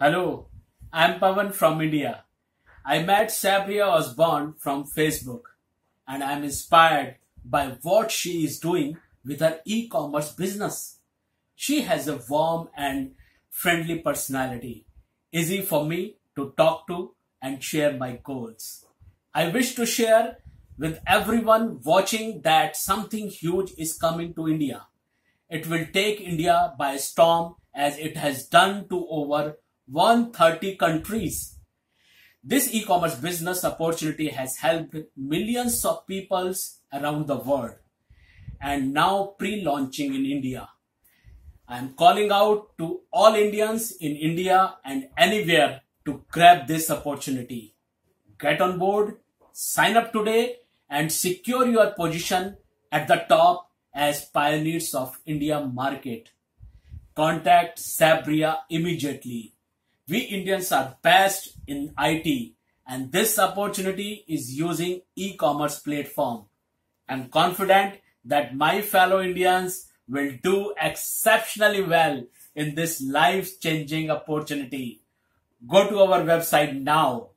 Hello, I'm Pawan from India. I met Sabariah Osborne from Facebook and I'm inspired by what she is doing with her e-commerce business. She has a warm and friendly personality, easy for me to talk to and share my goals. I wish to share with everyone watching that something huge is coming to India. It will take India by storm as it has done to over 130 countries. This e-commerce business opportunity has helped millions of people around the world and now pre-launching in India. I am calling out to all Indians in India and anywhere to grab this opportunity. Get on board, sign up today and secure your position at the top as pioneers of India market. Contact Sabariah immediately. We Indians are best in IT and this opportunity is using e-commerce platform. I'm confident that my fellow Indians will do exceptionally well in this life-changing opportunity. Go to our website now.